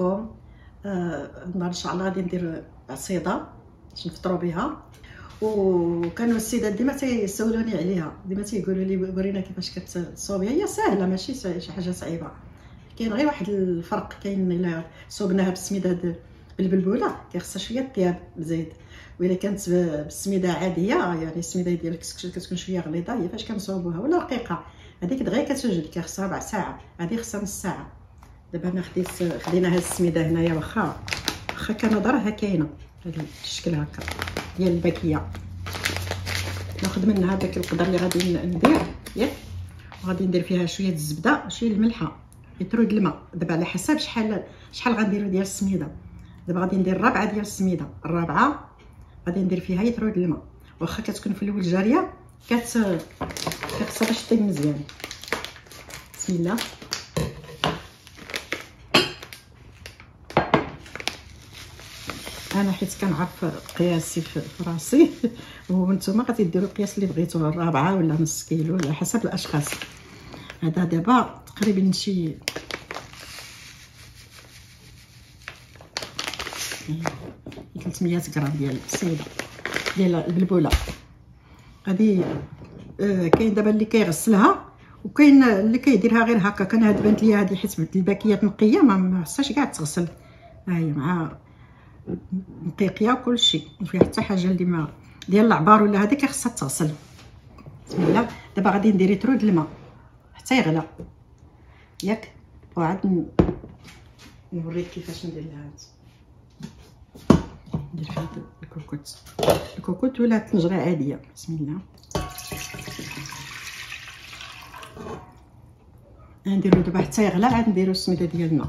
لكم النهار ان شاء الله غادي ندير عصيده باش نفطروا بها. وكانوا السيدات ديما تيسولوني عليها، ديما تيقولوا لي ورينا كيفاش كتصوبيها. هي سهله، ماشي شي حاجه صعيبه، كاين غير واحد الفرق. كاين الا صوبناها بالسميده بالبلبوله كيخصها شويه الطياب زايد، وإلا كانت بالسميده عاديه يعني السميده ديال الكسكسو كتكون شويه غليظه، هي فاش كنصوبوها ولا رقيقه هذيك دغيا كتوجد، كيخصها ربع ساعه، هذه خصها نص ساعه. دابا انا خدينا هاد السميده هنايا، واخا كنظرها كاينه هذا الشكل هكا ديال الباكيه، ناخذ منها داك القدر اللي غادي ندير ياك، وغادي ندير فيها شويه الزبده وشويه الملحه، يترود الماء. دابا على حساب شحال غنديروا ديال السميده. دابا غادي ندير ربعه ديال السميده، الرابعه غادي ندير فيها يترود الماء، واخا كتكون في الاول جاريه كتخصها باش طيب مزيان. بسم الله. انا حيت كنعرف قياسي في راسي وانتم غادي ديروا القياس اللي بغيتوه، الرابعه ولا نص كيلو على حسب الاشخاص. هذا دابا تقريبا شي 300 غرام ديال السيده ديال البلبوله. هذه كاين دابا اللي كيغسلها وكاين اللي كيديرها غير هكا. كان هاد بانت ليا هذه حيت الباكيات نقيه ما خصهاش كاع تغسل، ها هي مع نقيقيه وكل شيء، ما فيها حتى حاجه اللي ما ديال العبار ولا هذه كيخصها تغسل. بسم الله. دابا غادي ندير يترود الماء حتى يغلى ياك، وعاد نوريك كيفاش ندير لها. ندير فيها الكوكوت ولا طنجره عاديه. بسم الله. نديرو دابا حتى يغلى، عاد نديرو السميده ديالنا.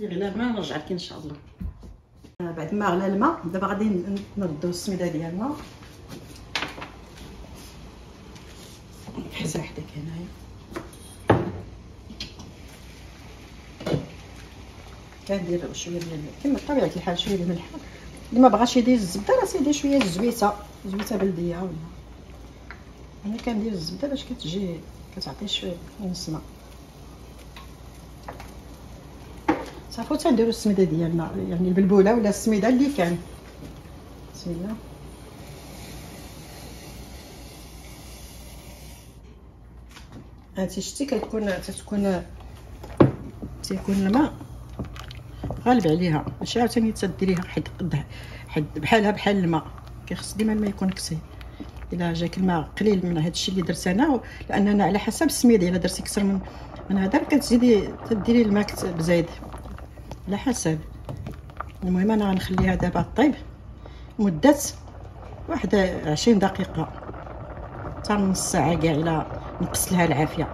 يغلى الماء نرجع لك ان شاء الله. بعد ما غلى الماء دابا غادي نردو السميده ديالنا. حيز وحدك هنايا كندير شويه ديال كما طبيعه الحال، شويه ديال الملح. اللي ما بغاش يدير الزبده راه سيدي شويه زويته بلديه، ولا انا كندير الزبده باش كتجي كتعطي شويه النسمه. صافي تنديروا السميده ديالنا يعني البلبوله ولا السميده اللي كان. بسم الله. هادشي شتي تيكون الماء غالب عليها، ماشي عاوتاني تديريها حد بحالها بحال الماء، كيخص ديما الماء يكون كثير. الا جاك الماء قليل من هادشي اللي درت انا، لان انا على حسب السميده، الا درتي كثر من هذا كتزيدي تديري الماء بزايد على حسب. المهم انا غنخليها دابا طيب مده واحد 20 دقيقه حتى نص ساعه كاع، الا نقص لها العافيه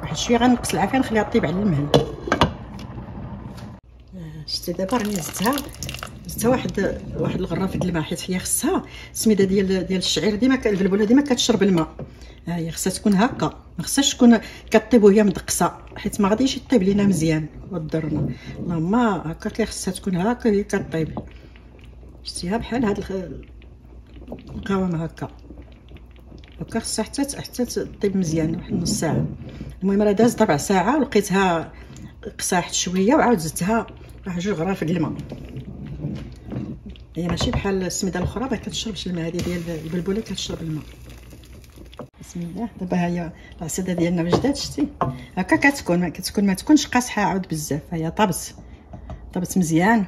واحد شويه غنقص العافيه، نخليها طيب على المهل. شتي دابا راني زدتها واحد الغرفه ديال الماء، حيت هي خصها السميده ديال الشعير ديما البلبوله ديما كتشرب الماء. ها هي خصها تكون هكا، ما خصهاش تكون كطيب وهي مدقصه، حيت ما غاديش يطيب لينا مزيان وتضرنا. اللهم هكا كيخصها تكون هكا هي كطيب. شتيها بحال هاد القوام هكا خصها حتى تطيب مزيان واحد نص ساعه. المهم راه دازت ربع ساعه ولقيتها قصاحت شويه، وعاود زدتها راه جوج غرف ديال الماء. هي ماشي بحال السميده الاخرى ما كتشربش الماء، هذه ديال البلبوله كتشرب الماء. بسم الله. دابا هي العصيده ديالنا وجدات. شتي هكا كتكون ما تكونش قاصحه عاود بزاف، هي طابت مزيان.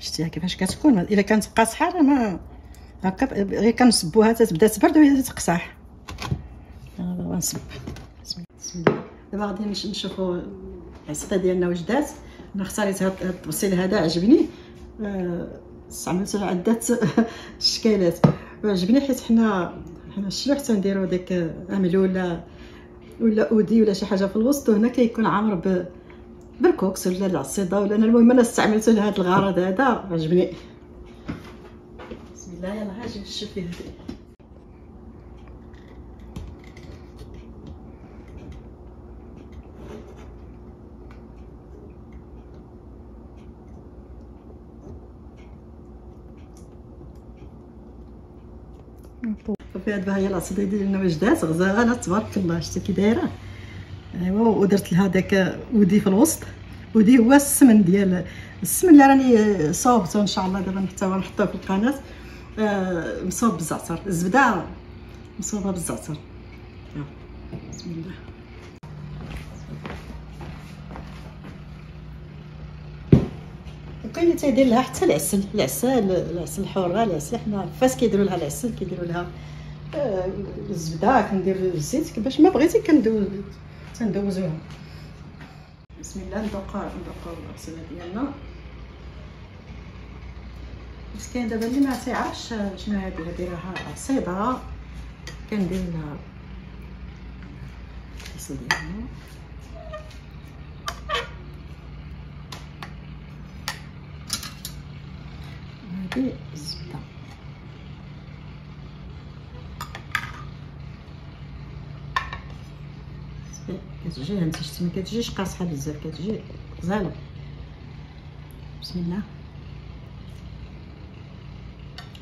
شتيها كيفاش كتكون، الا كانت قاصحه ما هكا غير كنصبوها تتبدا تبرد وهي تقصح. غنصب. بسم الله. دابا غادي نشوفوا العصيده ديالنا وجدات. انا اختاريت هاد التبصيل هذا عجبني، استعملت عده الشكلات وعجبني، حيت حنا الشلوح تنديرو داك امل ولا اودي ولا شي حاجه في الوسط، وهنا كيكون عامر بالكوكس ولا العصيده ولا. انا المهم انا استعملته لهاد الغرض هذا، عجبني. بسم الله. يلا هاجي نشوف فيه هذا. صافي هاد باهيه العصيده ديالنا ما جدات غزاله تبارك الله. شتي كي دايره ايوا، ودرت لها داك ودي في الوسط. ودي هو السمن ديال السمن اللي راني صوبته ان شاء الله دابا حتى نحطوه في القناه. مصوب بالزعتر، الزبده مصوبه بالزعتر. بسم الله. وكاين اللي تيدير لها حتى العسل، العسل حره، العسل حنا فاس كيديروا لها العسل، كيديروا لها الزبده، كندير الزيت باش ما بغيتي كندوز تندوزوها. بسم الله. ندوقوا العصيره ديالنا مسكين. دابا اللي ما تيعرفش شنو هادي دايرها عصيده، كندير لها العسل ديالنا. هادي الزبده كتجي هانت شتي، ما كتجيش قاصحه بزاف، كتجي غزاله. بسم الله.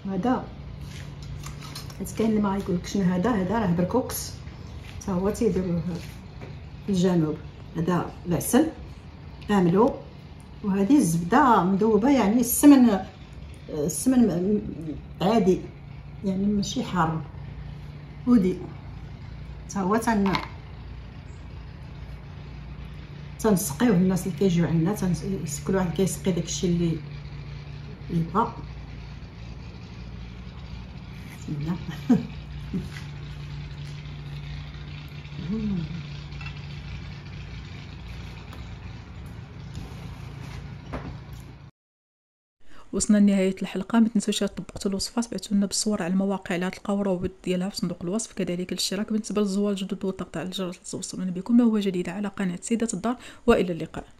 هذا حيت كاين اللي ما غايقولكش شنو هذا، هذا راه بركوكس حتى هو تيديروه في الجنوب. هذا العسل كاملو، وهذه الزبده مذوبه، يعني السمن عادي، يعني ماشي حار. ودي حتى هو تنسقيوه. الناس اللي كيجيو عندنا كل واحد كيسقي داكشي اللي يبغى. بسم الله. وصلنا لنهايه الحلقه. ما تنسوش طبقتوا الوصفه، تبعتوا لنا بالصور على المواقع اللي غتلقاو الروابط ديالها في صندوق الوصف، كذلك الاشتراك بالنسبه للزوار الجدد والضغط على الجرس لتوصلنا بكم ما هو جديد على قناه سيدة الدار. والى اللقاء.